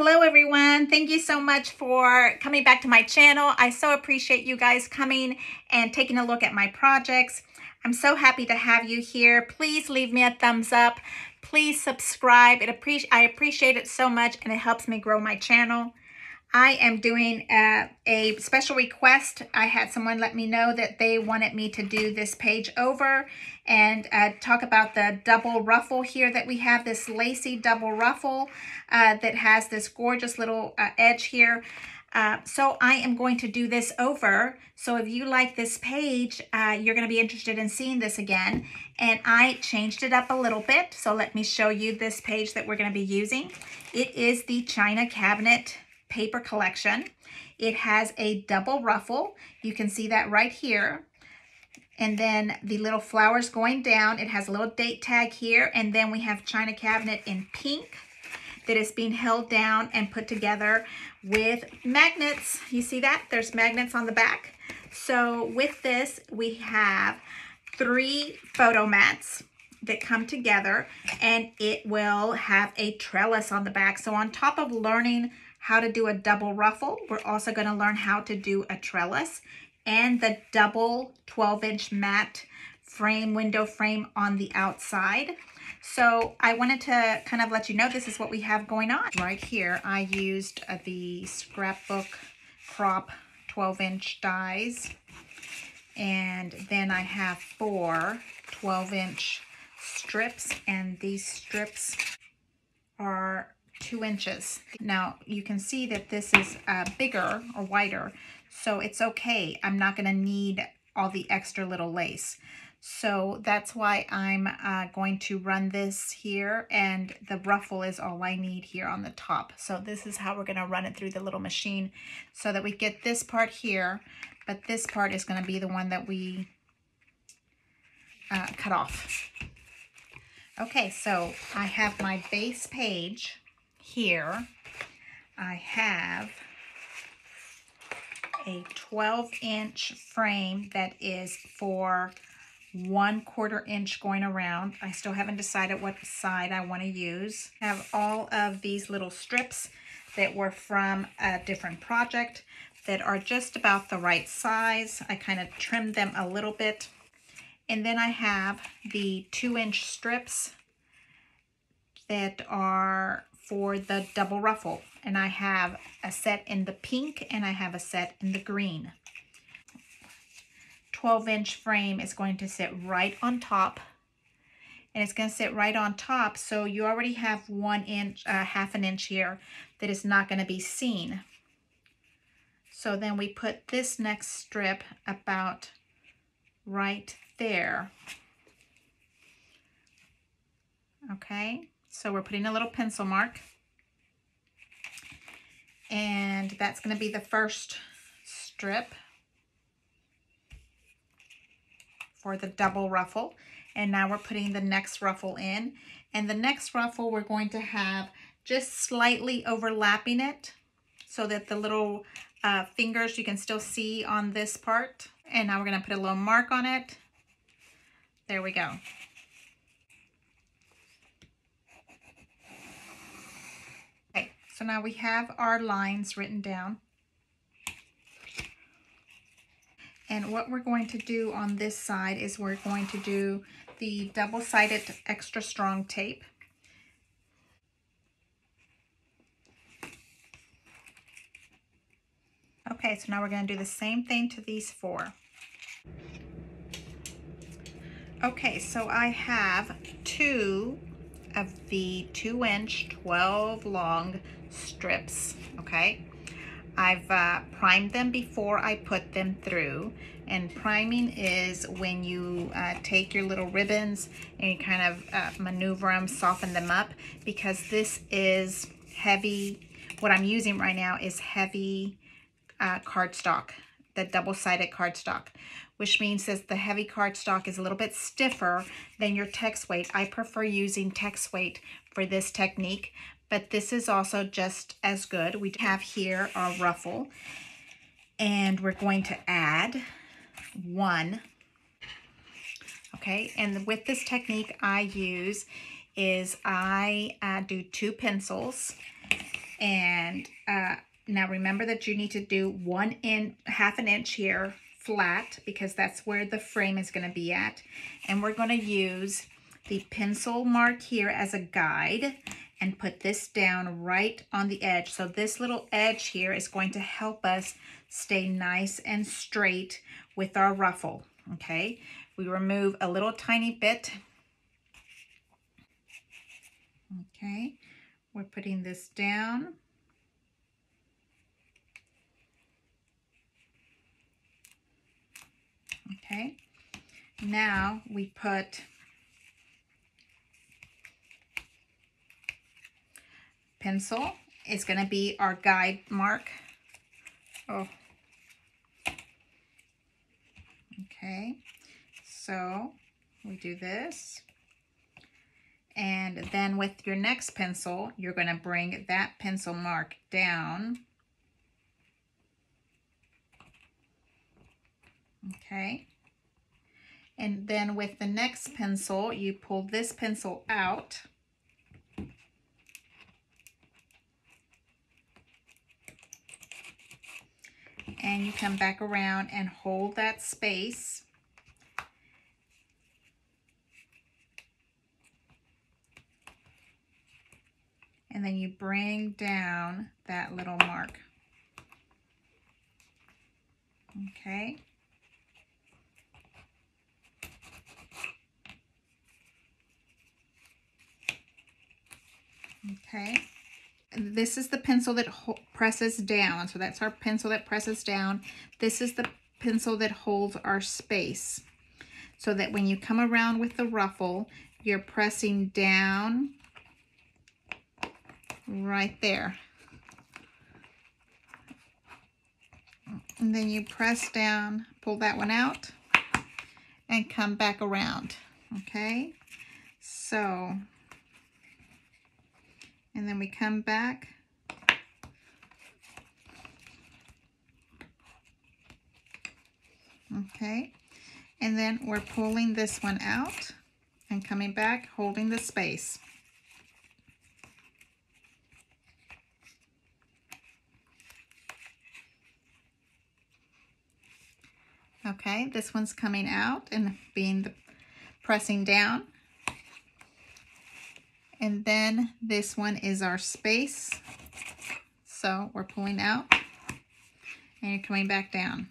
Hello everyone, thank you so much for coming back to my channel. I so appreciate you guys coming and taking a look at my projects. I'm so happy to have you here. Please leave me a thumbs up. Please subscribe. I appreciate it so much and it helps me grow my channel. I am doing a special request. I had someone let me know that they wanted me to do this page over and talk about the double ruffle here that we have, this lacy double ruffle that has this gorgeous little edge here. So I am going to do this over. So if you like this page, you're going to be interested in seeing this again. And I changed it up a little bit. So let me show you this page that we're going to be using. It is the China Cabinet Paper collection. It has a double ruffle. You can see that right here. And then the little flowers going down. It has a little date tag here. And then we have China Cabinet in pink that is being held down and put together with magnets. You see that? There's magnets on the back. So with this, we have three photo mats that come together and it will have a trellis on the back. So on top of learning how to do a double ruffle, we're also going to learn how to do a trellis and the double 12-inch mat frame, window frame on the outside. So I wanted to kind of let you know this is what we have going on. Right here, I used the scrapbook crop 12-inch dies, and then I have four 12-inch strips, and these strips are 2 inches. Now you can see that this is bigger or wider, so it's okay. I'm not going to need all the extra little lace. So that's why I'm going to run this here, and the ruffle is all I need here on the top. So this is how we're going to run it through the little machine so that we get this part here, but this part is going to be the one that we cut off. Okay, so I have my base page here. I have a 12-inch frame that is for 1/4 inch going around. I still haven't decided what side I want to use. I have all of these little strips that were from a different project that are just about the right size. I kind of trimmed them a little bit. And then I have the 2-inch strips that are for the double ruffle. And I have a set in the pink and I have a set in the green. 12-inch frame is going to sit right on top, and it's going to sit right on top, so you already have 1 inch, half an inch here that is not going to be seen. So then we put this next strip about right there. Okay, so we're putting a little pencil mark, and that's going to be the first strip for the double ruffle. And now we're putting the next ruffle in, and the next ruffle we're going to have just slightly overlapping it so that the little fingers you can still see on this part. And now we're going to put a little mark on it. There we go. Okay, so now we have our lines written down. And what we're going to do on this side is we're going to do the double-sided extra strong tape. Okay, so now we're going to do the same thing to these four. Okay, so I have two of the 2-inch, 12 long strips, okay? I've primed them before I put them through, and priming is when you take your little ribbons and you kind of maneuver them, soften them up, because this is heavy. What I'm using right now is heavy cardstock, the double-sided cardstock, which means that the heavy cardstock is a little bit stiffer than your text weight. I prefer using text weight for this technique, but this is also just as good. We have here our ruffle, and we're going to add one. Okay, and with this technique I use is I do two pencils, And now remember that you need to do 1 1/2 inch here flat, because that's where the frame is going to be at. And we're going to use the pencil mark here as a guide and put this down right on the edge. So this little edge here is going to help us stay nice and straight with our ruffle, okay? We remove a little tiny bit. Okay, we're putting this down. Okay, now we put pencil is going to be our guide mark. Oh, okay, so we do this, and then with your next pencil you're going to bring that pencil mark down. Okay, and then with the next pencil you pull this pencil out. And you come back around and hold that space. And then you bring down that little mark. Okay. Okay. This is the pencil that presses down. So that's our pencil that presses down. This is the pencil that holds our space, so that when you come around with the ruffle, you're pressing down right there. And then you press down, pull that one out, and come back around, okay? So... and then we come back. Okay. And then we're pulling this one out and coming back, holding the space. Okay, this one's coming out and being the pressing down. And then this one is our space. So we're pulling out and you're coming back down.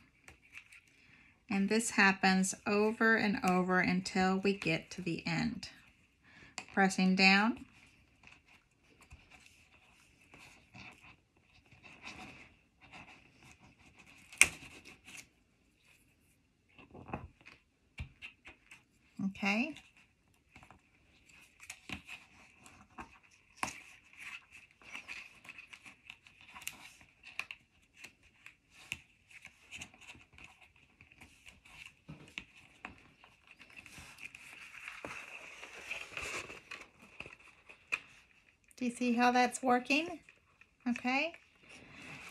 And this happens over and over until we get to the end. Pressing down. Okay. Do you see how that's working? Okay.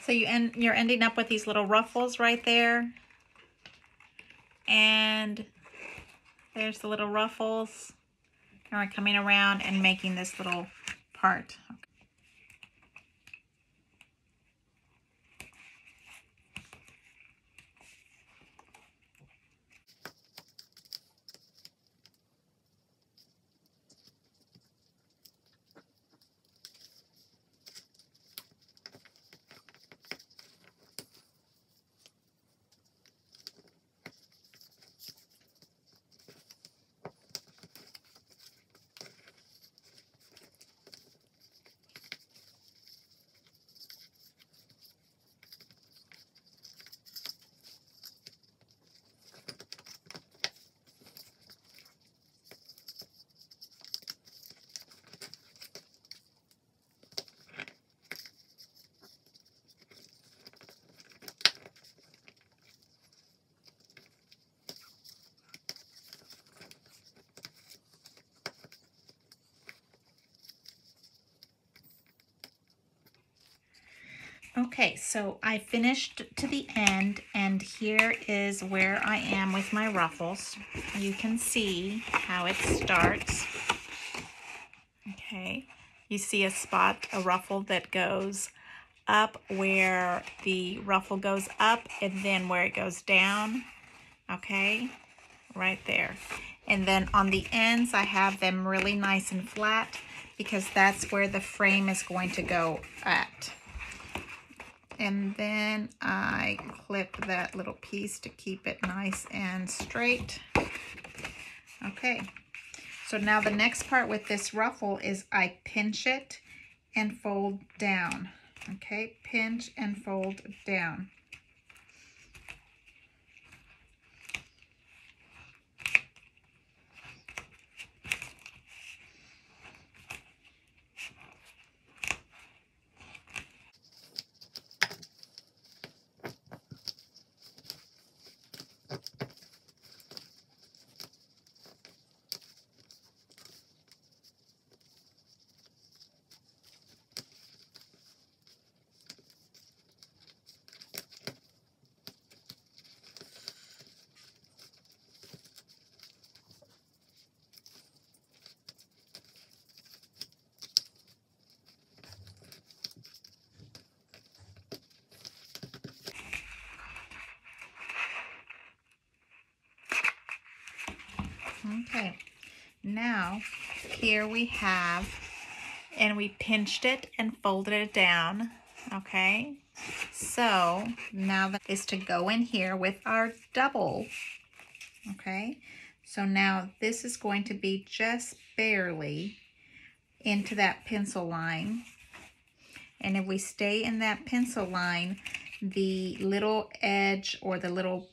So you're ending up with these little ruffles right there. And there's the little ruffles. And we're coming around and making this little part. Okay. Okay, so I finished to the end, and here is where I am with my ruffles. You can see how it starts. Okay, you see a spot, a ruffle that goes up, where the ruffle goes up and then where it goes down, okay, right there. And then on the ends, I have them really nice and flat because that's where the frame is going to go at. And then I clip that little piece to keep it nice and straight. Okay, so now the next part with this ruffle is I pinch it and fold down. Okay, pinch and fold down. Okay, now here we have, and we pinched it and folded it down, okay? So now that is to go in here with our double, okay? So now this is going to be just barely into that pencil line. And if we stay in that pencil line, the little edge or the little,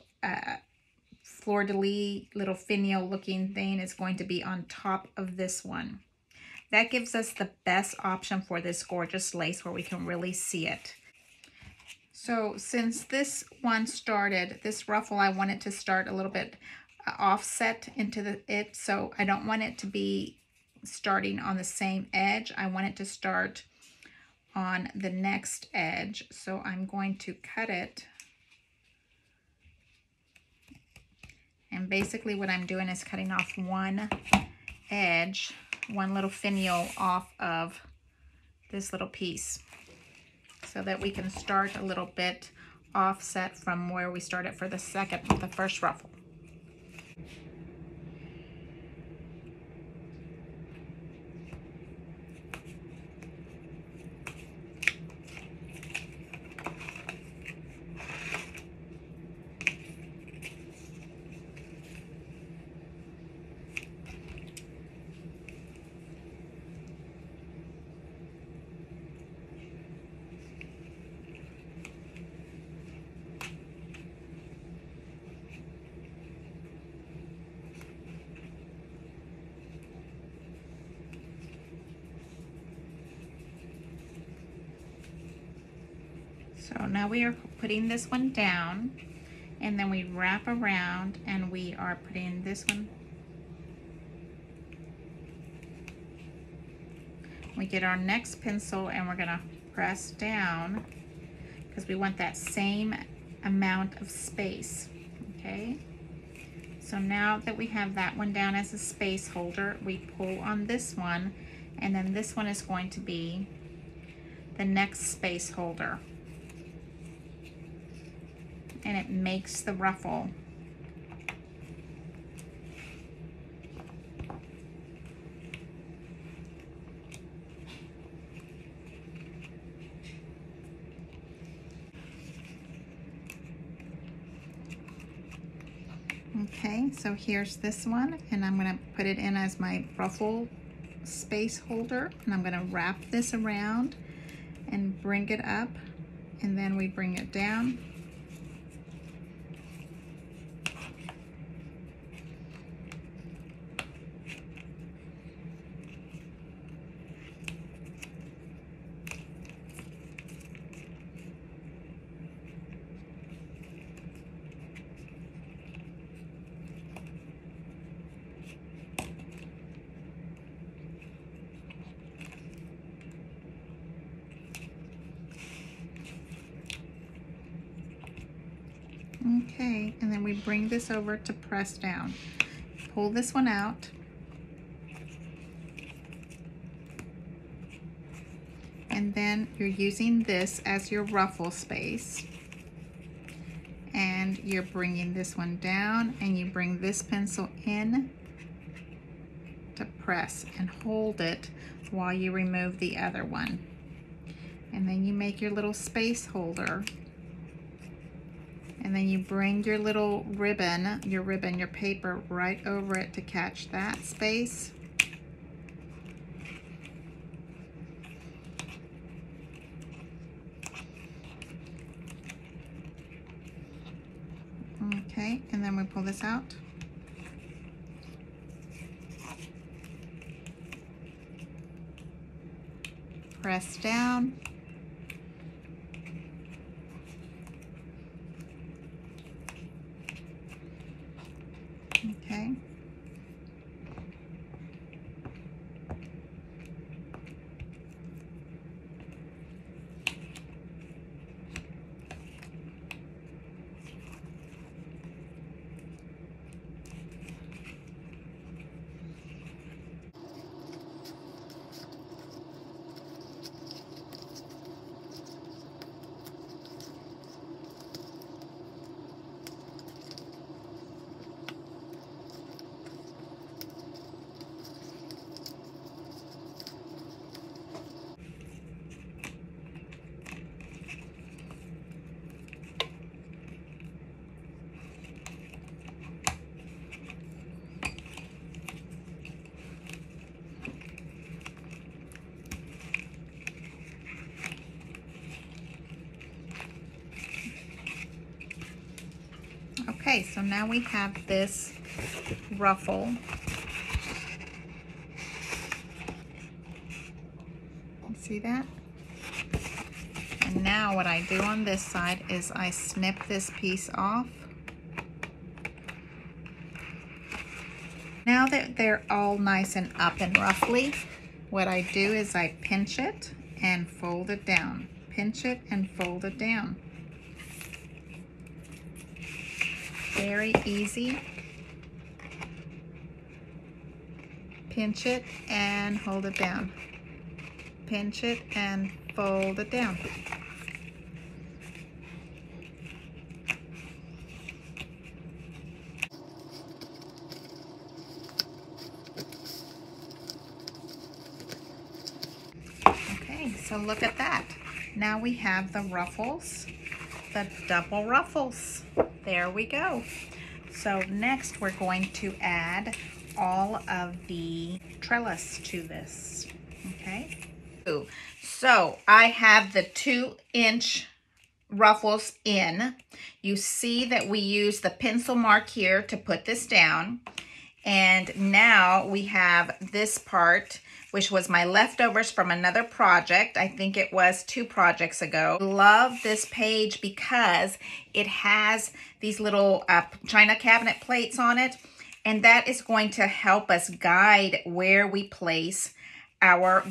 fleur-de-lis, little finial looking thing is going to be on top of this one. That gives us the best option for this gorgeous lace where we can really see it. So since this one started, this ruffle, I want it to start a little bit offset into it. So I don't want it to be starting on the same edge. I want it to start on the next edge. So I'm going to cut it. And basically what I'm doing is cutting off one edge, one little finial off of this little piece so that we can start a little bit offset from where we started for the first ruffle. So now we are putting this one down, and then we wrap around, and we are putting this one. We get our next pencil, and we're gonna press down because we want that same amount of space, okay? So now that we have that one down as a space holder, we pull on this one, and then this one is going to be the next space holder. And it makes the ruffle. Okay, so here's this one, and I'm gonna put it in as my ruffle space holder, and I'm gonna wrap this around and bring it up, and then we bring it down. Okay, and then we bring this over to press down. Pull this one out. and then you're using this as your ruffle space, and you're bringing this one down, and you bring this pencil in to press and hold it while you remove the other one, and then you make your little space holder, and then you bring your little ribbon, your paper right over it to catch that space. Okay, and then we pull this out. Press down. Okay. Okay, so now we have this ruffle. You see that? And now what I do on this side is I snip this piece off. Now that they're all nice and up and roughly, what I do is I pinch it and fold it down. Pinch it and fold it down. Very easy. Pinch it and hold it down. Pinch it and fold it down. Okay, so look at that. Now we have the ruffles, the double ruffles. There we go. So next we're going to add all of the trellis to this, okay? So I have the 2-inch ruffles in. You see that we use the pencil mark here to put this down. And now we have this part, which was my leftovers from another project. I think it was 2 projects ago. Love this page because it has these little china cabinet plates on it, and that is going to help us guide where we place our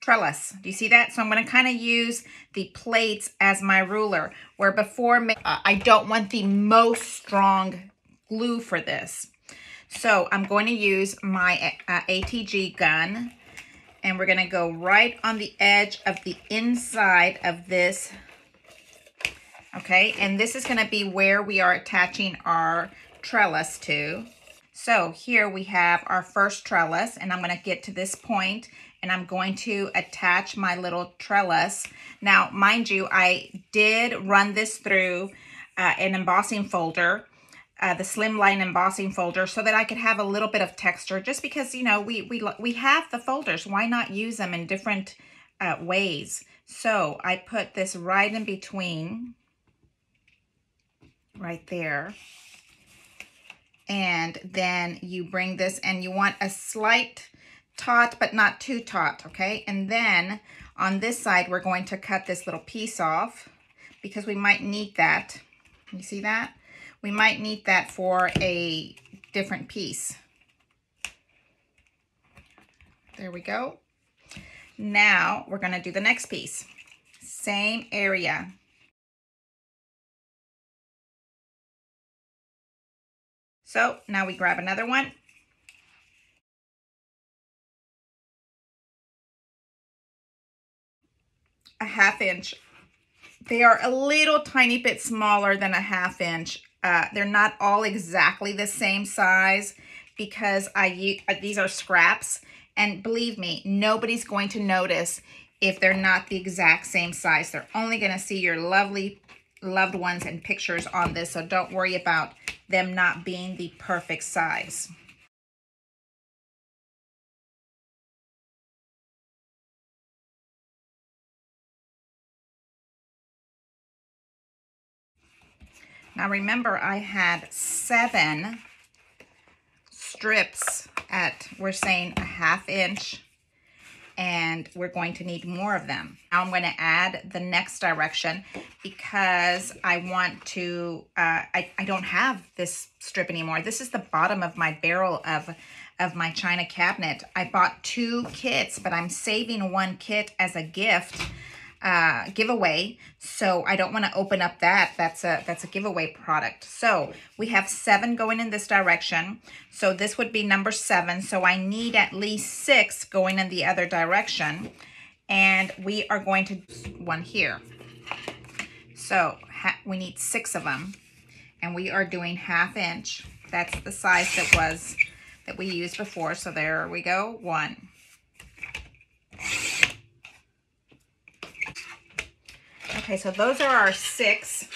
trellis. Do you see that? So I'm going to kind of use the plates as my ruler, where before I don't want the most strong glue for this. So I'm going to use my ATG gun, and we're going to go right on the edge of the inside of this. Okay, and this is going to be where we are attaching our trellis to. So here we have our first trellis, and I'm going to get to this point, and I'm going to attach my little trellis. Now, mind you, I did run this through an embossing folder, the slimline embossing folder, so that I could have a little bit of texture, just because, you know, we have the folders. Why not use them in different ways? So I put this right in between, right there. And then you bring this, and you want a slight taut, but not too taut, okay? And then on this side, we're going to cut this little piece off because we might need that. You see that? We might need that for a different piece. There we go. Now we're going to do the next piece. Same area. So now we grab another one. 1/2 inch. They are a little tiny bit smaller than 1/2 inch. They're not all exactly the same size because these are scraps. And believe me, nobody's going to notice if they're not the exact same size. They're only going to see your lovely loved ones and pictures on this. So don't worry about them not being the perfect size. Now remember, I had 7 strips at, we're saying 1/2 inch, and we're going to need more of them. Now I'm going to add the next direction because I want to, I don't have this strip anymore. This is the bottom of my barrel of my china cabinet. I bought 2 kits, but I'm saving 1 kit as a gift. Giveaway, so I don't want to open up that. That's a giveaway product. So we have 7 going in this direction. So this would be number 7. So I need at least 6 going in the other direction, and we are going to one here. So we need 6 of them, and we are doing 1/2 inch. That's the size that we used before. So there we go. 1. Okay, so those are our 6.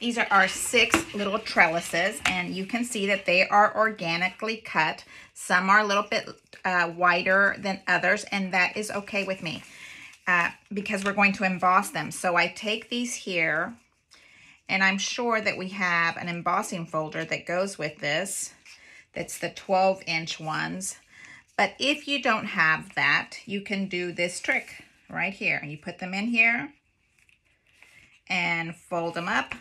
These are our 6 little trellises, and you can see that they are organically cut. Some are a little bit wider than others, and that is okay with me because we're going to emboss them. So I take these here, and I'm sure that we have an embossing folder that goes with this. That's the 12-inch ones. But if you don't have that, you can do this trick right here. And you put them in here and fold them up,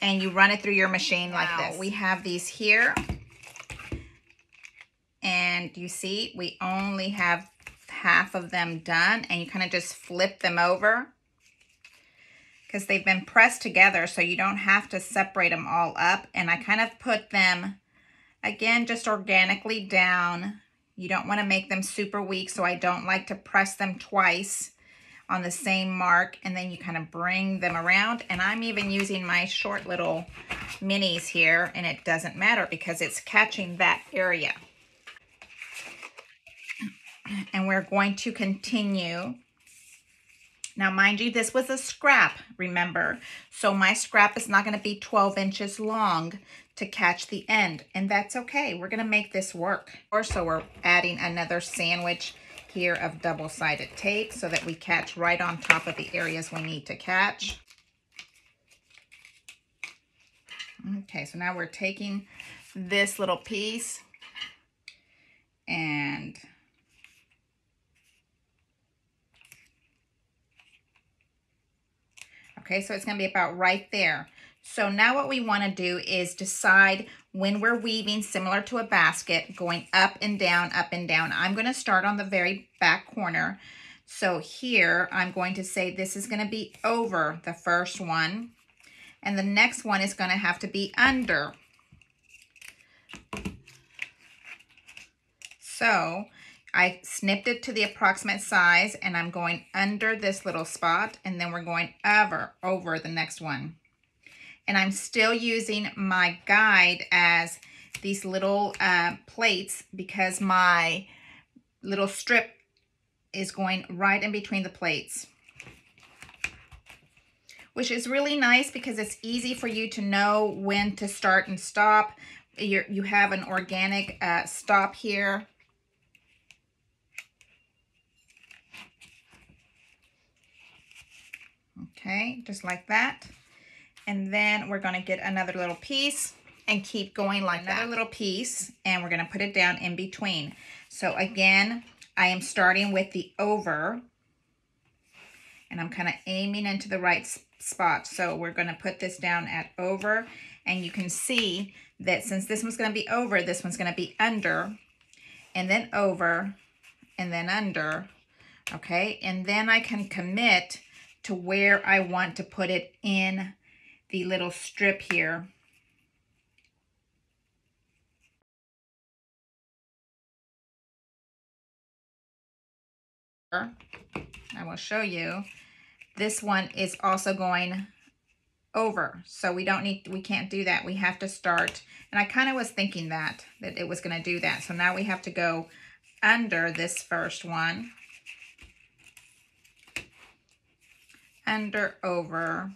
and you run it through your machine like this. We have these here, and you see we only have 1/2 of them done, and you kind of just flip them over because they've been pressed together, so you don't have to separate them all up. And I kind of put them again just organically down. You don't want to make them super weak, so I don't like to press them twice on the same mark, and then you kind of bring them around. And I'm even using my short little minis here, and it doesn't matter because it's catching that area. And we're going to continue. Now, mind you, this was a scrap, remember? So my scrap is not going to be 12 inches long to catch the end, and that's okay. We're going to make this work. So we're adding another sandwich here of double-sided tape so that we catch right on top of the areas we need to catch. Okay, so now we're taking this little piece and okay, so it's going to be about right there. So now what we want to do is decide when we're weaving, similar to a basket, going up and down, up and down. I'm going to start on the very back corner. So here I'm going to say this is going to be over the first one, and the next one is going to have to be under. So I snipped it to the approximate size, and I'm going under this little spot, and then we're going over the next one. And I'm still using my guide as these little plates because my little strip is going right in between the plates, which is really nice because it's easy for you to know when to start and stop. You have an organic stop here. Okay, just like that. And then we're going to get another little piece and keep going like that. Another little piece, and we're going to put it down in between. So again, I am starting with the over, and I'm kind of aiming into the right spot. So we're going to put this down at over, and you can see that since this one's going to be over, this one's going to be under, and then over, and then under. Okay, and then I can commit to where I want to put it in the little strip here. I will show you, this one is also going over. So we don't need, we can't do that. We have to start. And I kind of was thinking that, it was going to do that. So now we have to go under this first one. Under, over.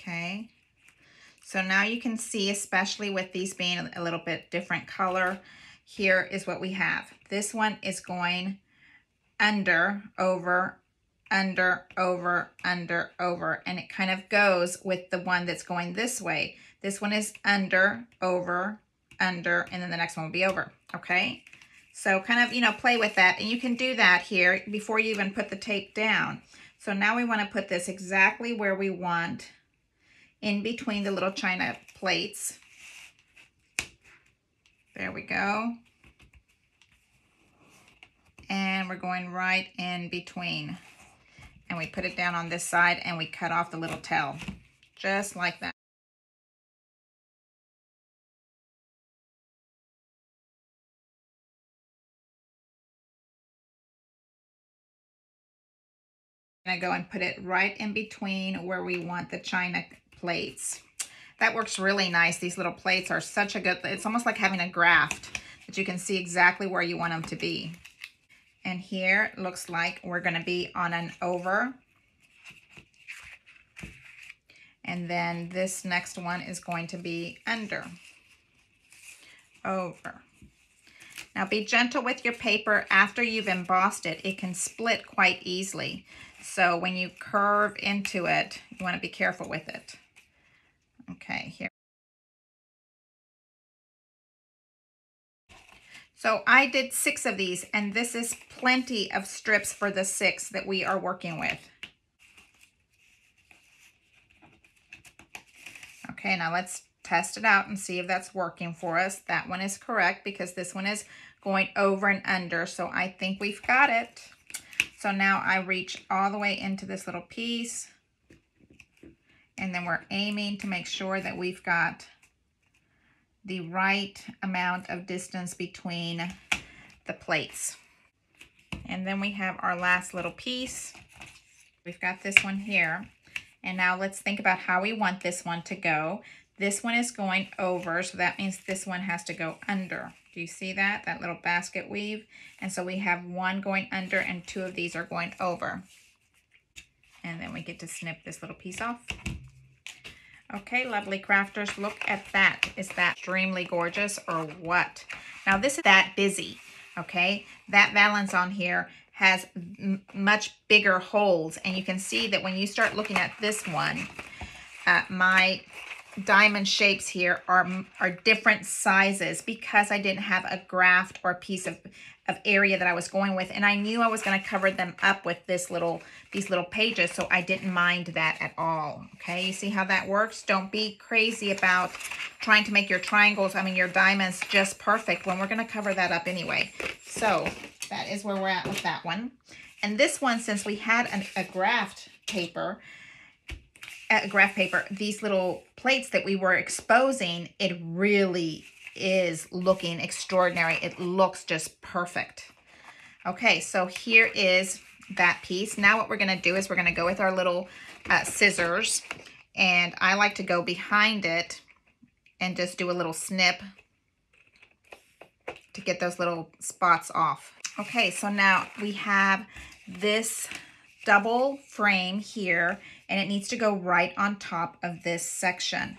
Okay. So now you can see, especially with these being a little bit different color, here is what we have. This one is going under, over, under, over, under, over, and it kind of goes with the one that's going this way. This one is under, over, under, and then the next one will be over, okay? So kind of, you know, play with that, and you can do that here before you even put the tape down. So now we want to put this exactly where we want, in between the little china plates. There we go. And we're going right in between. And we put it down on this side and we cut off the little tail, just like that. I'm gonna go and put it right in between where we want the china plates. That works really nice. These little plates are such a good, it's almost like having a graft that you can see exactly where you want them to be. And here it looks like we're gonna be on an over. And then this next one is going to be under, over. Now be gentle with your paper. After you've embossed it, it can split quite easily. So when you curve into it, you want to be careful with it. Okay, here. So I did 6 of these, and this is plenty of strips for the 6 that we are working with. Okay, now let's test it out and see if that's working for us. That one is correct because this one is going over and under, so I think we've got it. So now I reach all the way into this little piece, and then we're aiming to make sure that we've got the right amount of distance between the plates. And then we have our last little piece. We've got this one here, and now let's think about how we want this one to go. This one is going over, so that means this one has to go under. Do you see that? That little basket weave. And so we have one going under and 2 of these are going over. And then we get to snip this little piece off. Okay, lovely crafters, look at that. Is that extremely gorgeous or what? Now this is that busy, okay? That valance on here has much bigger holes. And you can see that when you start looking at this one, my diamond shapes here are different sizes because I didn't have a graft or a piece of area that I was going with, and I knew I was going to cover them up with this little, these little pages, so I didn't mind that at all. Okay, you see how that works? Don't be crazy about trying to make your triangles, I mean your diamonds, just perfect when we're going to cover that up anyway. So that is where we're at with that one. And this one, since we had a graph paper, these little plates that we were exposing, it really is looking extraordinary. It looks just perfect. Okay, so here is that piece. Now what we're going to do is we're going to go with our little scissors, and I like to go behind it and just do a little snip to get those little spots off. Okay, so now we have this double frame here, and it needs to go right on top of this section.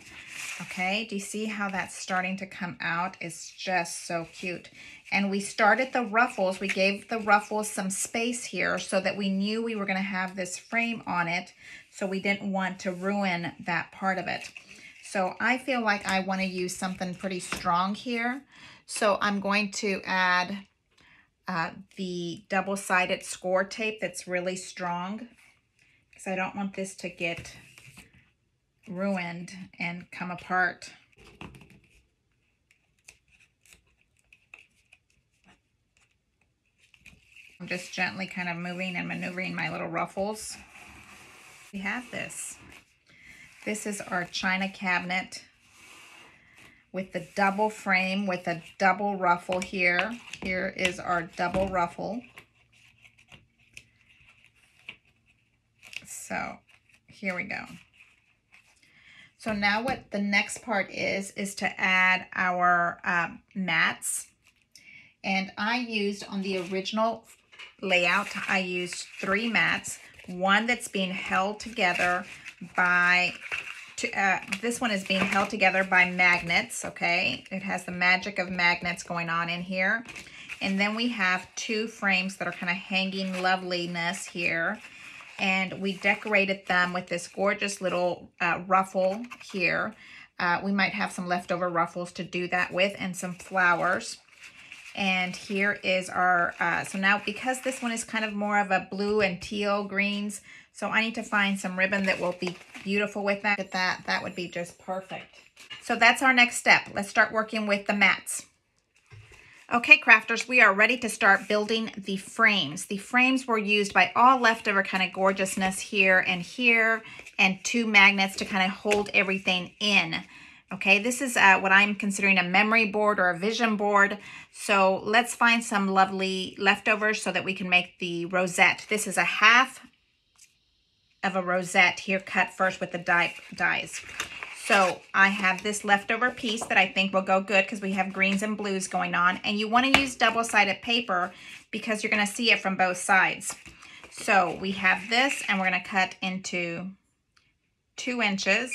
Okay, do you see how that's starting to come out? It's just so cute. And we started the ruffles, we gave the ruffles some space here so that we knew we were going to have this frame on it, so we didn't want to ruin that part of it. So I feel like I want to use something pretty strong here, so I'm going to add the double-sided score tape that's really strong, because I don't want this to get ruined and come apart. I'm just gently kind of moving and maneuvering my little ruffles. We have this. This is our china cabinet. with the double frame with a double ruffle here. Here is our double ruffle. So here we go. So now what the next part is to add our mats. And I used on the original layout, I used 3 mats. One that's being held together by, this one is being held together by magnets, okay? It has the magic of magnets going on in here. And then we have 2 frames that are kind of hanging loveliness here. And we decorated them with this gorgeous little ruffle here. We might have some leftover ruffles to do that with and some flowers. And here is our, so now because this one is kind of more of a blue and teal greens, so I need to find some ribbon that will be beautiful with that. That would be just perfect. So that's our next step. Let's start working with the mats. Okay, crafters, we are ready to start building the frames. The frames were used by all leftover kind of gorgeousness here, and 2 magnets to kind of hold everything in. Okay, this is what I'm considering a memory board or a vision board. So let's find some lovely leftovers so that we can make the rosette. This is a half of a rosette here, cut first with the dies. So I have this leftover piece that I think will go good because we have greens and blues going on. And you want to use double-sided paper because you're going to see it from both sides. So we have this, and we're going to cut into 2 inches.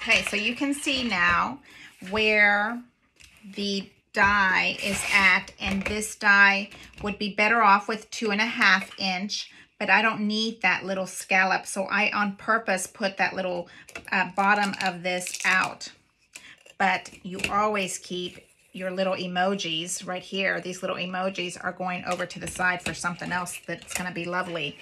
Okay, so you can see now where the die is at, and this die would be better off with 2.5 inch. But I don't need that little scallop, so I on purpose put that little bottom of this out. But you always keep your little emojis right here. These little emojis are going over to the side for something else that's gonna be lovely.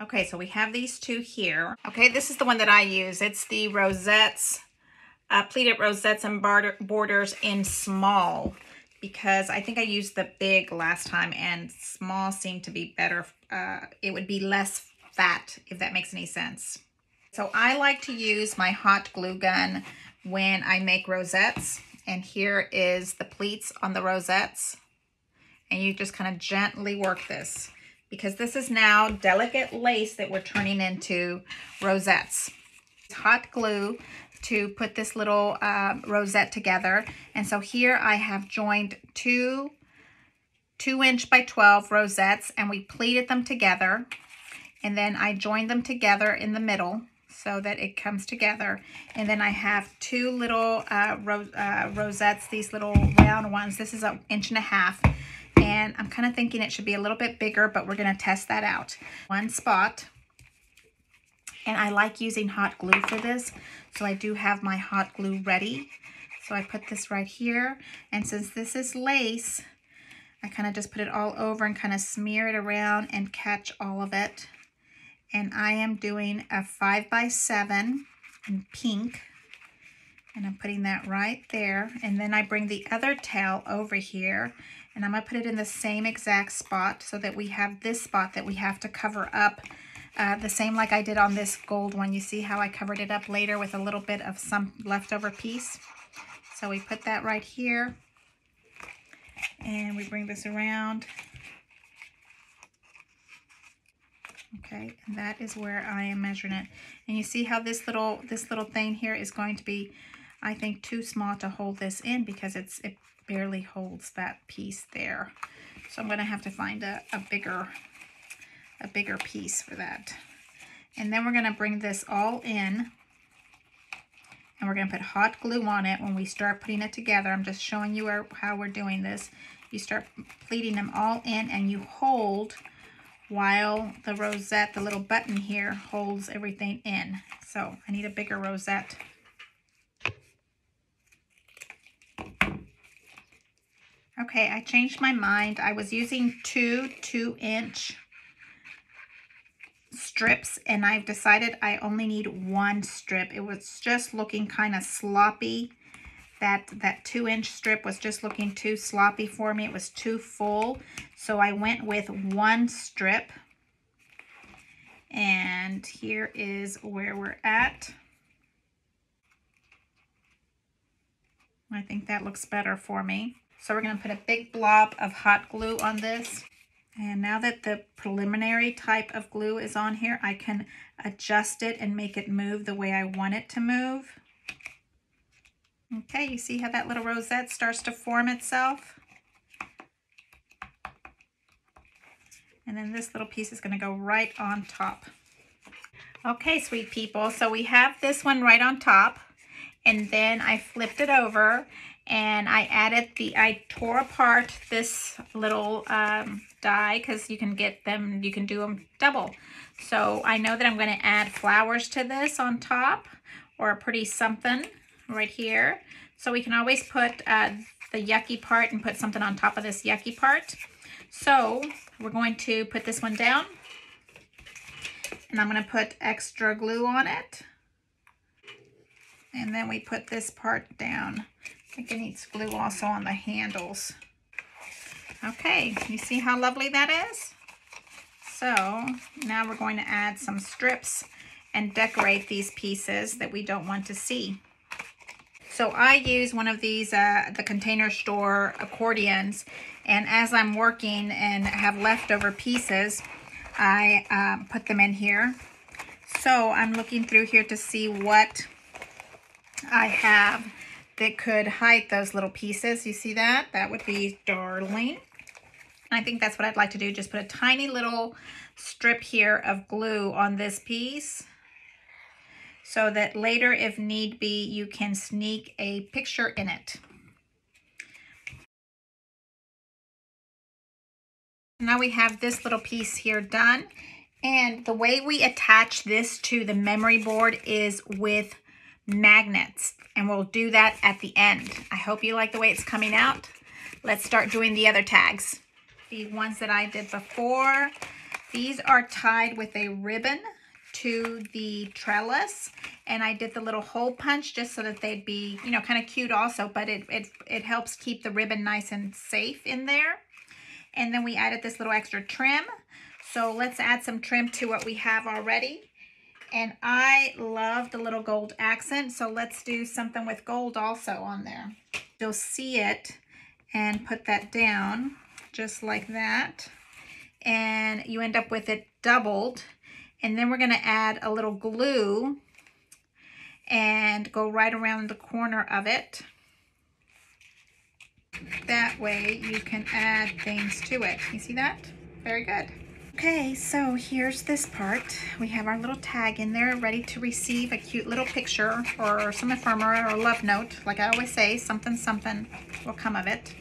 Okay, so we have these 2 here. Okay, this is the one that I use. It's the rosettes, pleated rosettes and borders in small, because I think I used the big last time and small seemed to be better. It would be less fat, if that makes any sense. So I like to use my hot glue gun when I make rosettes. And here is the pleats on the rosettes. And you just kind of gently work this, because this is now delicate lace that we're turning into rosettes. Hot glue to put this little rosette together. And so here I have joined 2 2-inch by 12 rosettes, and we pleated them together, and then I joined them together in the middle so that it comes together. And then I have 2 little rosettes, these little round ones. This is 1.5 inches, and I'm kind of thinking it should be a little bit bigger, but we're gonna test that out. One spot. And I like using hot glue for this, so I do have my hot glue ready. So I put this right here, and since this is lace, I kind of just put it all over and kind of smear it around and catch all of it. And I am doing a 5 by 7 in pink, and I'm putting that right there. And then I bring the other tail over here, and I'm gonna put it in the same exact spot so that we have this spot that we have to cover up. The same like I did on this gold one. You see how I covered it up later with a little bit of some leftover piece. So we put that right here, and we bring this around. Okay, and that is where I am measuring it. And you see how this little thing here is going to be, I think, too small to hold this in because it barely holds that piece there. So I'm going to have to find a bigger piece for that. And then we're gonna bring this all in, and we're gonna put hot glue on it when we start putting it together. I'm just showing you how we're doing this. You start pleating them all in, and you hold while the rosette, the little button here, holds everything in. So I need a bigger rosette. Okay, I changed my mind. I was using 2 2-inch strips, and I've decided I only need 1 strip. It was just looking kind of sloppy. That 2-inch strip was just looking too sloppy for me. It was too full. So I went with 1 strip, and and here is where we're at. I think that looks better for me. So we're going to put a big blob of hot glue on this. And now that the preliminary type of glue is on here, I can adjust it and make it move the way I want it to move. Okay, you see how that little rosette starts to form itself? And then this little piece is going to go right on top. Okay, sweet people, so we have this one right on top. And then I flipped it over and I added the, I tore apart this little die because you can get them, you can do them double. So I know that I'm going to add flowers to this on top, or a pretty something right here. So we can always put the yucky part and put something on top of this yucky part. So we're going to put this one down and I'm going to put extra glue on it. And then we put this part down. I think it needs glue also on the handles. Okay, you see how lovely that is? So now we're going to add some strips and decorate these pieces that we don't want to see. So I use one of these, the Container Store accordions, and as I'm working and have leftover pieces, I put them in here. So I'm looking through here to see what I have that could hide those little pieces. You see that? That would be darling. I think that's what I'd like to do. Just put a tiny little strip here of glue on this piece so that later, if need be, you can sneak a picture in it. Now we have this little piece here done. And the way we attach this to the memory board is with magnets, and we'll do that at the end. I hope you like the way it's coming out. Let's start doing the other tags. The ones that I did before, these are tied with a ribbon to the trellis, and I did the little hole punch just so that they'd be, you know, kind of cute also, but it helps keep the ribbon nice and safe in there. And then we added this little extra trim. So let's add some trim to what we have already. And I love the little gold accent, so let's do something with gold also on there. You'll see it and put that down just like that. And you end up with it doubled. And then we're going to add a little glue and go right around the corner of it. That way you can add things to it. You see that? Very good. Okay, so here's this part. We have our little tag in there, ready to receive a cute little picture or some ephemera or love note. Like I always say, something, something will come of it.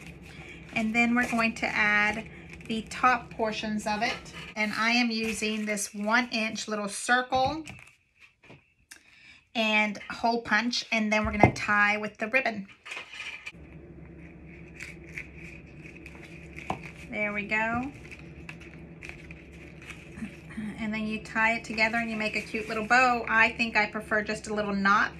And then we're going to add the top portions of it. And I am using this 1-inch little circle and hole punch. And then we're gonna tie with the ribbon. There we go. And then you tie it together and you make a cute little bow. I think I prefer just a little knot.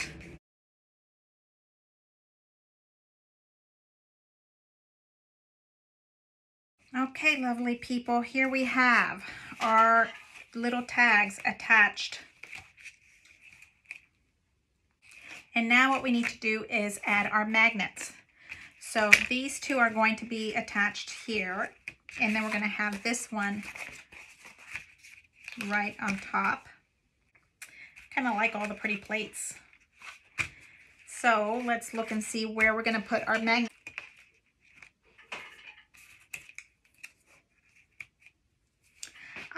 Okay, lovely people, here we have our little tags attached. And now what we need to do is add our magnets. So these two are going to be attached here, and then we're going to have this one right on top. Kind of like all the pretty plates. So let's look and see where we're going to put our magnet.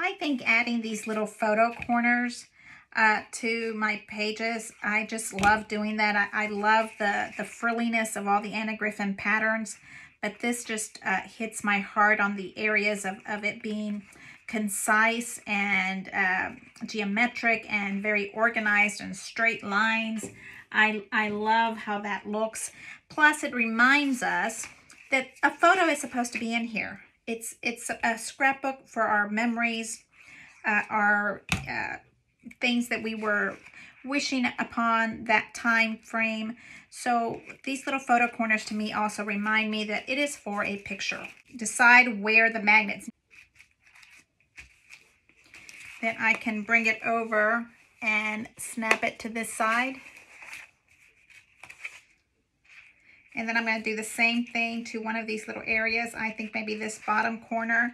I think adding these little photo corners to my pages, I just love doing that. I love the frilliness of all the Anna Griffin patterns, but this just hits my heart on the areas of it being concise and geometric and very organized and straight lines. I love how that looks. Plus, it reminds us that a photo is supposed to be in here. It's a scrapbook for our memories, our things that we were wishing upon that time frame. So these little photo corners to me also remind me that it is for a picture. Decide where the magnets Then I can bring it over and snap it to this side. And then I'm going to do the same thing to one of these little areas. I think maybe this bottom corner,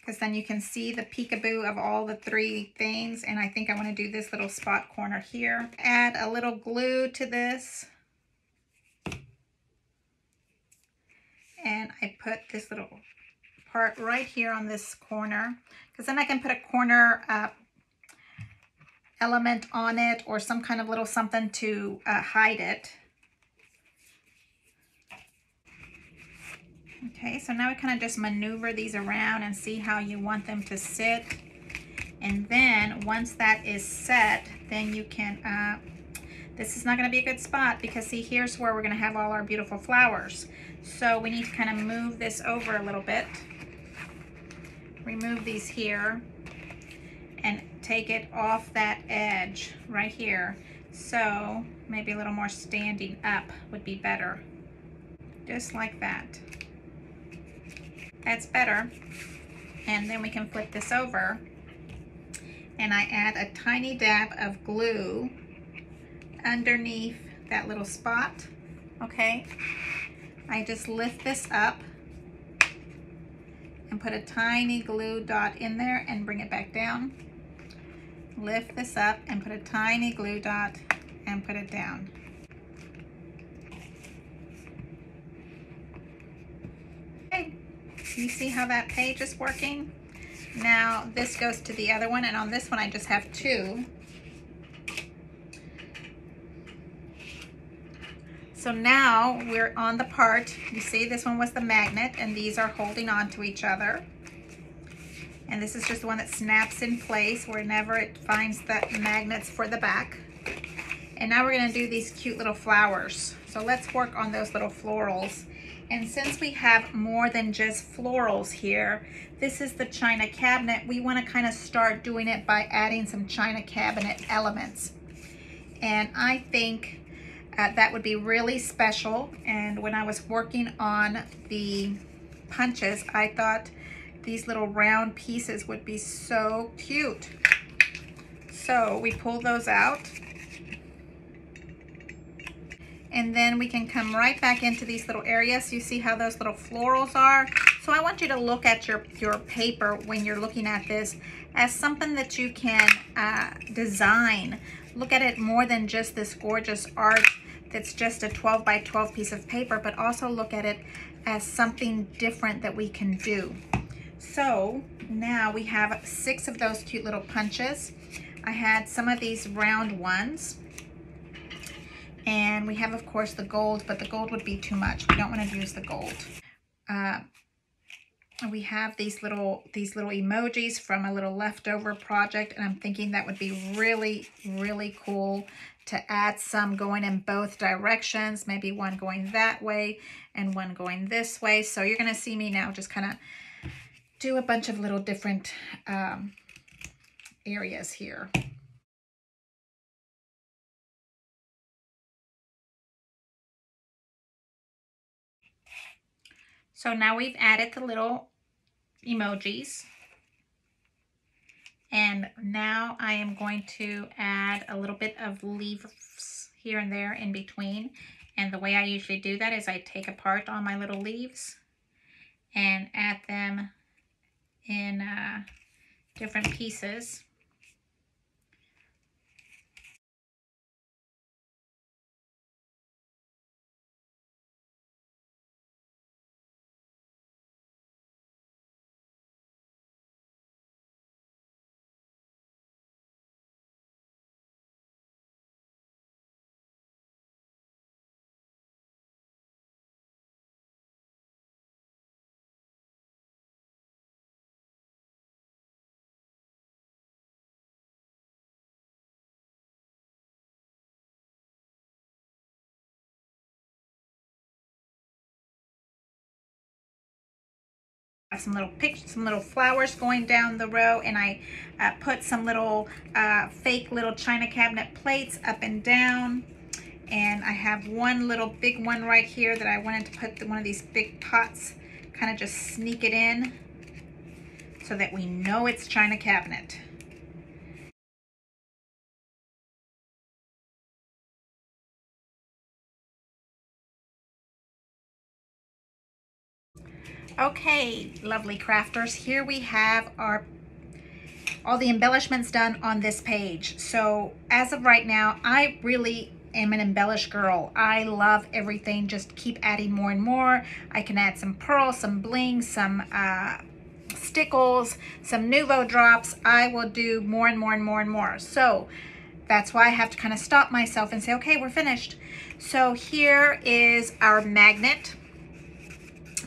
because then you can see the peekaboo of all the three things. And I think I want to do this little spot corner here. Add a little glue to this. And I put this little part right here on this corner, because then I can put a corner element on it or some kind of little something to hide it. Okay, so now we kind of just maneuver these around and see how you want them to sit. And then once that is set, then you can, this is not going to be a good spot because see, here's where we're going to have all our beautiful flowers. So we need to kind of move this over a little bit. Remove these here and take it off that edge right here. So maybe a little more standing up would be better. Just like that. That's better. And then we can flip this over, and I add a tiny dab of glue underneath that little spot. Okay, I just lift this up and put a tiny glue dot in there and bring it back down. Lift this up and put a tiny glue dot and put it down. You see how that page is working? Now this goes to the other one, and on this one I just have two. So now we're on the part, you see this one was the magnet, and these are holding on to each other. And this is just the one that snaps in place whenever it finds the magnets for the back. And now we're gonna do these cute little flowers. So let's work on those little florals. And since we have more than just florals here, this is the China cabinet. We want to kind of start doing it by adding some China cabinet elements. And I think that would be really special. And when I was working on the punches, I thought these little round pieces would be so cute. So we pull those out. And then we can come right back into these little areas. You see how those little florals are? So I want you to look at your paper when you're looking at this as something that you can design. Look at it more than just this gorgeous art that's just a 12 by 12 piece of paper, but also look at it as something different that we can do. So now we have 6 of those cute little punches. I had some of these round ones. And we have, of course, the gold, but the gold would be too much. We don't want to use the gold. We have these little emojis from a little leftover project, and I'm thinking that would be really, really cool to add some going in both directions, maybe one going that way and one going this way. So you're going to see me now just kind of do a bunch of little different areas here. So now we've added the little emojis, and now I am going to add a little bit of leaves here and there in between. And the way I usually do that is I take apart all my little leaves and add them in different pieces. Some little pictures, some little flowers going down the row, and I put some little fake little China cabinet plates up and down. And I have one little big one right here that I wanted to put one of these big pots, kind of just sneak it in so that we know it's China cabinet. Okay, lovely crafters, here we have our all the embellishments done on this page. So as of right now, I really am an embellish girl. I love everything. Just keep adding more and more. I can add some pearls, some bling, some stickles, some Nouveau drops. I will do more and more and more and more. So that's why I have to kind of stop myself and say, okay, we're finished. So here is our magnet.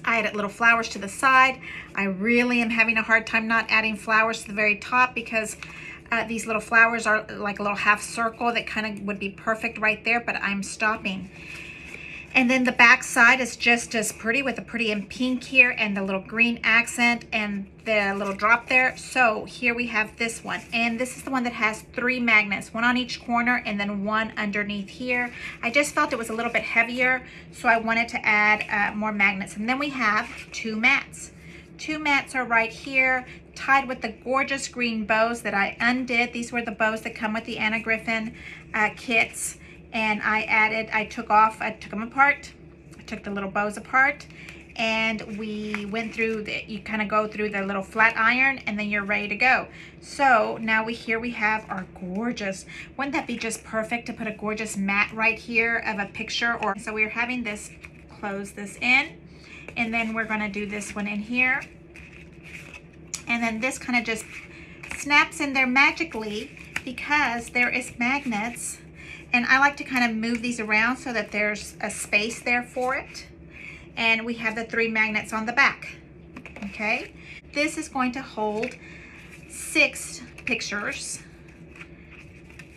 I added little flowers to the side. I really am having a hard time not adding flowers to the very top because these little flowers are like a little half circle that kind of would be perfect right there, but I'm stopping. And then the back side is just as pretty with the pretty in pink here and the little green accent and the little drop there. So here we have this one. And this is the one that has 3 magnets, one on each corner and then one underneath here. I just felt it was a little bit heavier, so I wanted to add more magnets. And then we have 2 mats. 2 mats are right here, tied with the gorgeous green bows that I undid. These were the bows that come with the Anna Griffin kits. And I took them apart. I took the little bows apart. And we went through, you kind of go through the little flat iron and then you're ready to go. So now here we have our gorgeous, wouldn't that be just perfect to put a gorgeous mat right here of a picture? Or so we're having this, close this in. And then we're gonna do this one in here. And then this kind of just snaps in there magically because there is magnets. And I like to kind of move these around so that there's a space there for it. And we have the 3 magnets on the back, okay? This is going to hold 6 pictures.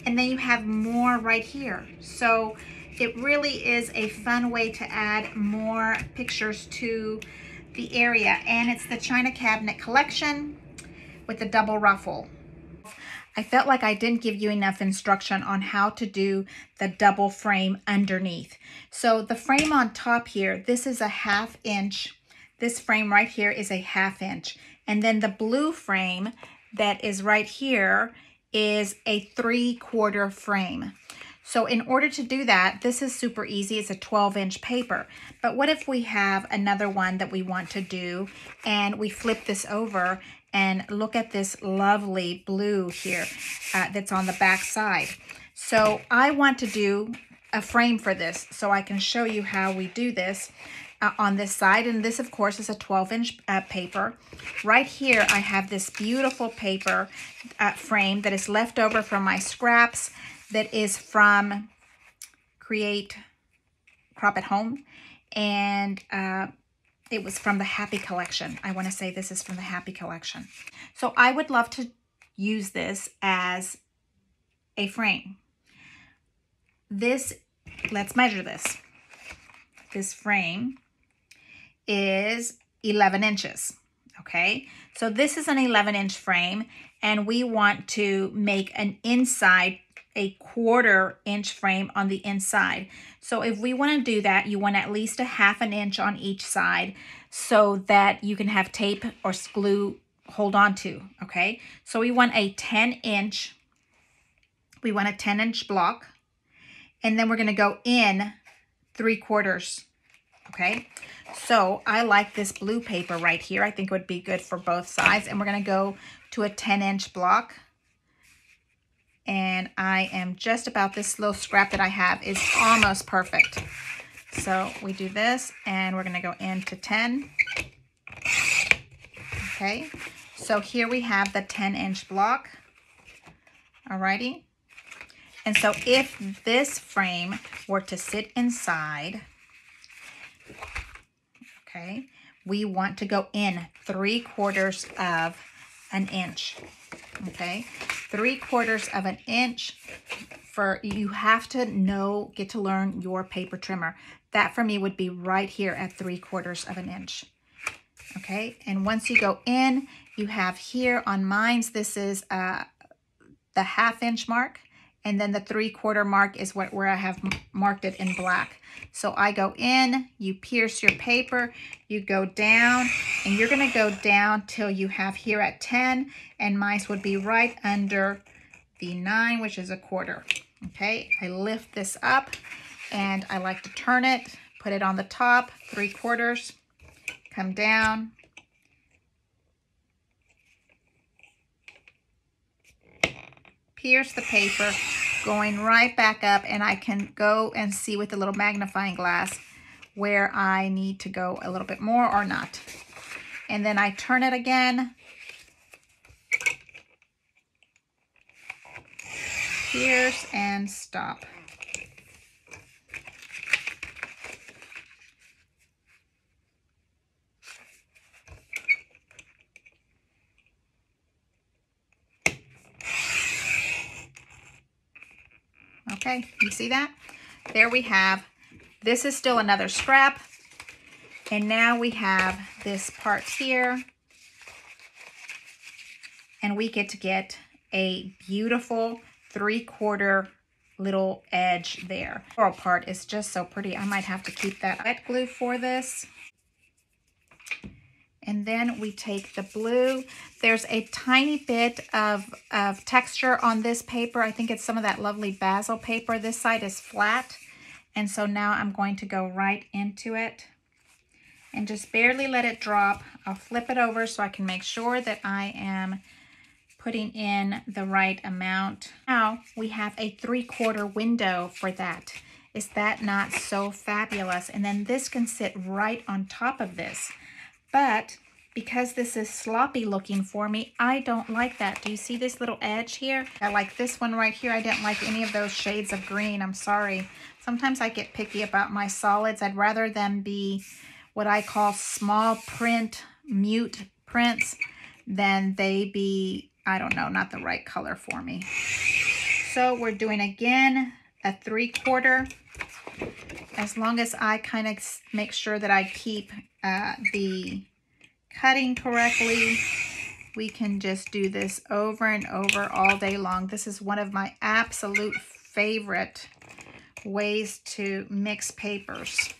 And then you have more right here. So it really is a fun way to add more pictures to the area. And it's the China Cabinet Collection with the double ruffle. I felt like I didn't give you enough instruction on how to do the double frame underneath. So the frame on top here, this is a half inch. This frame right here is a half inch. And then the blue frame that is right here is a 3/4 frame. So in order to do that, this is super easy. It's a 12-inch paper. But what if we have another one that we want to do and we flip this over and look at this lovely blue here that's on the back side. So I want to do a frame for this, so I can show you how we do this on this side. And this, of course, is a 12-inch paper. Right here, I have this beautiful paper frame that is left over from my scraps that is from Create Crop at Home. And it was from the Happy collection. I want to say this is from the Happy collection. So I would love to use this as a frame. This, let's measure this. This frame is 11 inches, okay? So this is an 11-inch frame, and we want to make an inside a 1/4-inch frame on the inside. So if we want to do that, you want at least a 1/2 inch on each side so that you can have tape or glue hold on to, okay? So we want a 10-inch, we want a 10-inch block, and then we're going to go in 3/4, okay? So I like this blue paper right here. I think it would be good for both sides, and we're going to go to a 10-inch block. And I am just about, this little scrap that I have is almost perfect. So we do this and we're gonna go into 10. Okay, so here we have the 10-inch block. Alrighty. And so if this frame were to sit inside, okay, we want to go in 3/4 of an inch, okay? 3/4 of an inch for, you have to know, get to learn your paper trimmer. That for me would be right here at 3/4 of an inch, okay? And once you go in, you have here on mine's, this is the 1/2-inch mark, and then the 3/4 mark is what where I have marked it in black. So I go in, you pierce your paper, you go down, and you're gonna go down till you have here at 10, and mine would be right under the 9, which is a 1/4. Okay, I lift this up, and I like to turn it, put it on the top, 3/4, come down. Pierce the paper, going right back up, and I can go and see with a little magnifying glass where I need to go a little bit more or not. And then I turn it again. Pierce and stop. Okay, you see that? There we have, this is still another scrap. And now we have this part here. And we get to get a beautiful 3/4 little edge there. The floral part is just so pretty. I might have to keep that wet glue for this. And then we take the blue. There's a tiny bit of texture on this paper. I think it's some of that lovely basil paper. This side is flat. And so now I'm going to go right into it and just barely let it drop. I'll flip it over so I can make sure that I am putting in the right amount. Now we have a 3/4 window for that. Is that not so fabulous? And then this can sit right on top of this. But because this is sloppy looking for me, I don't like that. Do you see this little edge here? I like this one right here. I didn't like any of those shades of green. I'm sorry. Sometimes I get picky about my solids. I'd rather them be what I call small print, mute prints, than they be, I don't know, not the right color for me. So we're doing again a 3/4. As long as I kind of make sure that I keep the cutting correctly, we can just do this over and over all day long. This is one of my absolute favorite ways to mix papers.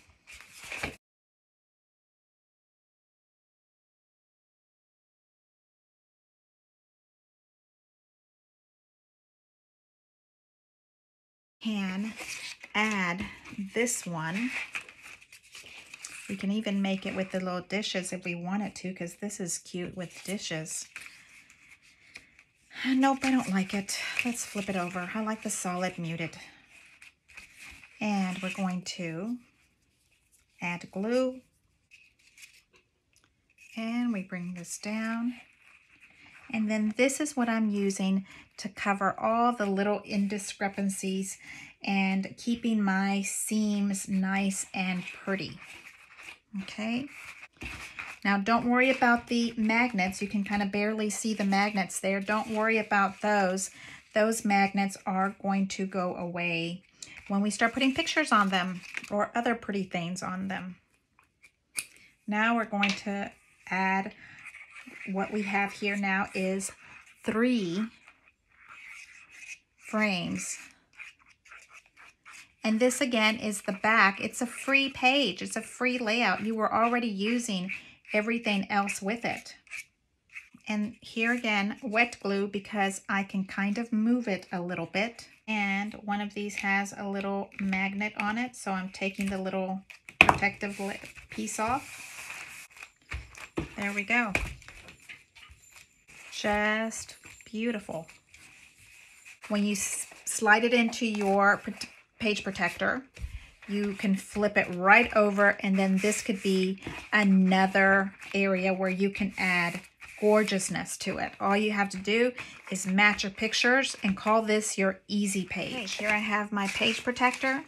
Can add this one. We can even make it with the little dishes if we wanted to, because this is cute with dishes. Nope, I don't like it. Let's flip it over. I like the solid muted. And we're going to add glue. And we bring this down. And then this is what I'm using to cover all the little indiscrepancies and keeping my seams nice and pretty. Okay. Now don't worry about the magnets. You can kind of barely see the magnets there. Don't worry about those. Those magnets are going to go away when we start putting pictures on them or other pretty things on them. Now we're going to add what we have here now is 3 frames. And this again is the back. It's a free page. It's a free layout. You were already using everything else with it. And here again, wet glue, because I can kind of move it a little bit. And one of these has a little magnet on it. So I'm taking the little protective piece off. There we go. Just beautiful. When you slide it into your page protector, you can flip it right over, and then this could be another area where you can add gorgeousness to it. All you have to do is match your pictures and call this your easy page. Okay, here I have my page protector.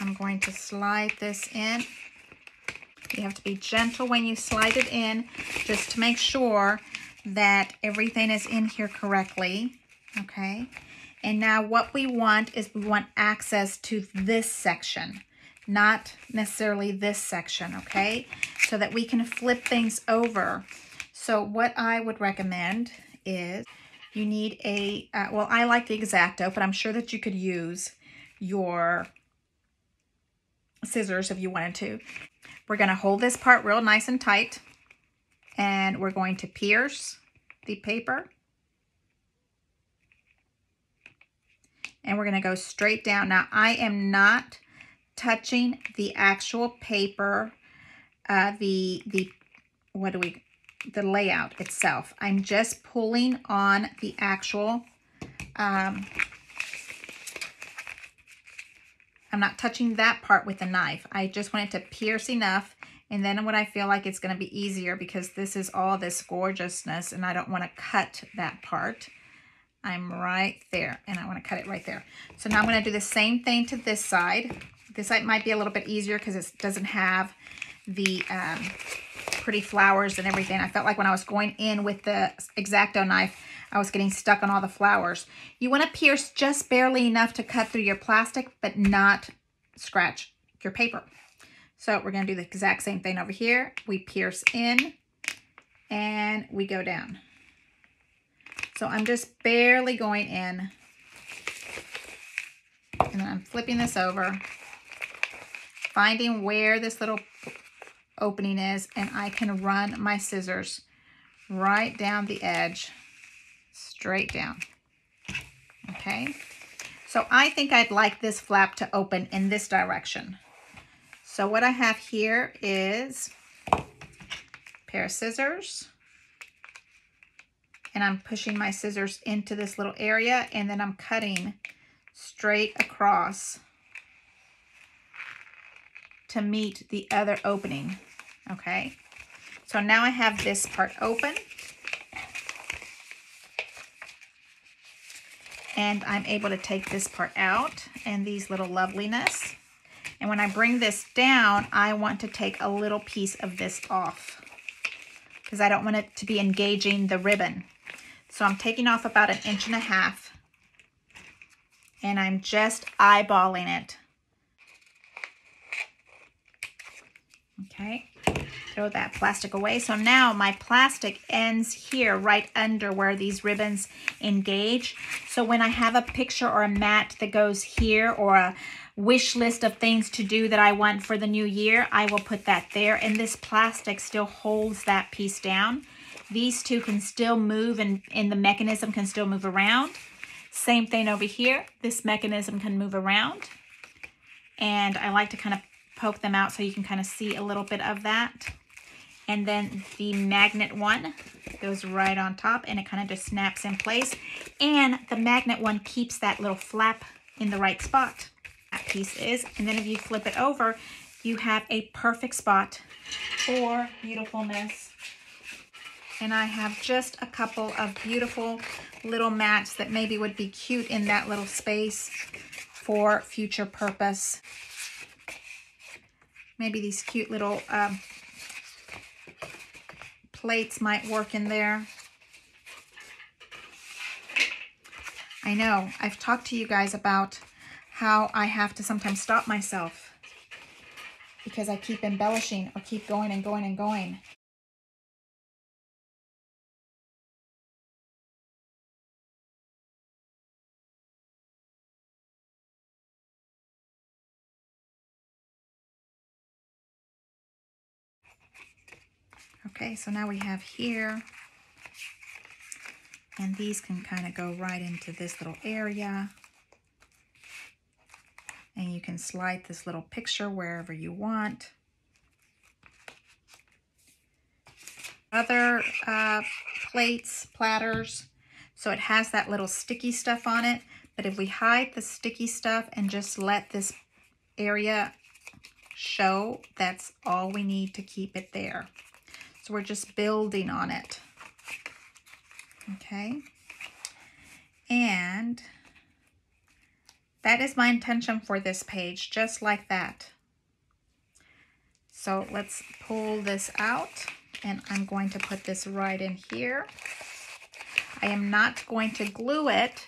I'm going to slide this in. You have to be gentle when you slide it in, just to make sure that everything is in here correctly, okay? And now what we want is we want access to this section, not necessarily this section, okay? So that we can flip things over. So what I would recommend is you need a, well, I like the Xacto, but I'm sure that you could use your scissors if you wanted to. We're going to hold this part real nice and tight, and we're going to pierce the paper, and we're going to go straight down. Now, I am not touching the actual paper the layout itself. I'm just pulling on the actual, I'm not touching that part with a knife. I just want it to pierce enough, and then what I feel like it's going to be easier, because this is all this gorgeousness and I don't want to cut that part. I'm right there and I want to cut it right there. So now I'm going to do the same thing to this side. This side might be a little bit easier because it doesn't have the pretty flowers and everything. I felt like when I was going in with the X-Acto knife, I was getting stuck on all the flowers. You want to pierce just barely enough to cut through your plastic, but not scratch your paper. So we're going to do the exact same thing over here. We pierce in and we go down. So I'm just barely going in, and then I'm flipping this over, finding where this little opening is, and I can run my scissors right down the edge, straight down. Okay, so I think I'd like this flap to open in this direction. So what I have here is a pair of scissors, and I'm pushing my scissors into this little area, and then I'm cutting straight across to meet the other opening. Okay, so now I have this part open, and I'm able to take this part out and these little loveliness. And when I bring this down, I want to take a little piece of this off because I don't want it to be engaging the ribbon. So I'm taking off about 1.5 inches and I'm just eyeballing it. Okay, throw that plastic away. So now my plastic ends here right under where these ribbons engage. So when I have a picture or a mat that goes here, or a wish list of things to do that I want for the new year, I will put that there, and this plastic still holds that piece down. These two can still move, and the mechanism can still move around. Same thing over here. This mechanism can move around, and I like to kind of poke them out so you can kind of see a little bit of that. And then the magnet one goes right on top, and it kind of just snaps in place. And the magnet one keeps that little flap in the right spot. That piece is. And then if you flip it over, you have a perfect spot for beautifulness. And I have just a couple of beautiful little mats that maybe would be cute in that little space for future purpose. Maybe these cute little plates might work in there. I know, I've talked to you guys about how I have to sometimes stop myself because I keep embellishing or keep going and going and going. Okay, so now we have here, and these can kind of go right into this little area, and you can slide this little picture wherever you want. Other plates, platters, so it has that little sticky stuff on it, but if we hide the sticky stuff and just let this area show, that's all we need to keep it there. So we're just building on it, okay? And that is my intention for this page, just like that. So let's pull this out, and I'm going to put this right in here. I am not going to glue it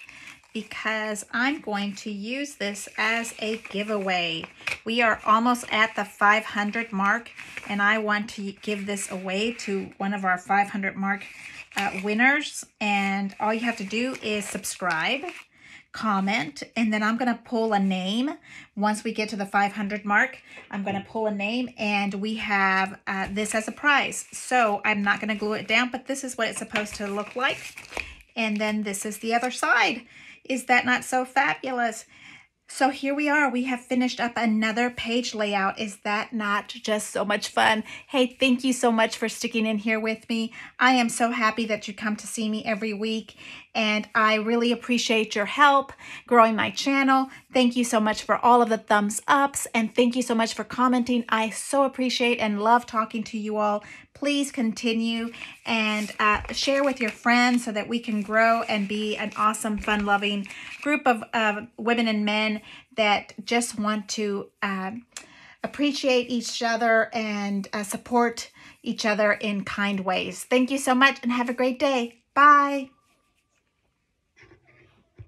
because I'm going to use this as a giveaway. We are almost at the 500 mark, and I want to give this away to one of our 500 mark winners. And all you have to do is subscribe, comment, and then I'm going to pull a name. Once we get to the 500 mark, I'm going to pull a name, and we have this as a prize. So I'm not going to glue it down, but this is what it's supposed to look like. And then this is the other side. Is that not so fabulous? So here we are, we have finished up another page layout. Is that not just so much fun? Hey, thank you so much for sticking in here with me. I am so happy that you come to see me every week, and I really appreciate your help growing my channel. Thank you so much for all of the thumbs ups, and thank you so much for commenting. I so appreciate and love talking to you all. Please continue and share with your friends so that we can grow and be an awesome, fun-loving group of women and men that just want to appreciate each other and support each other in kind ways. Thank you so much and have a great day. Bye.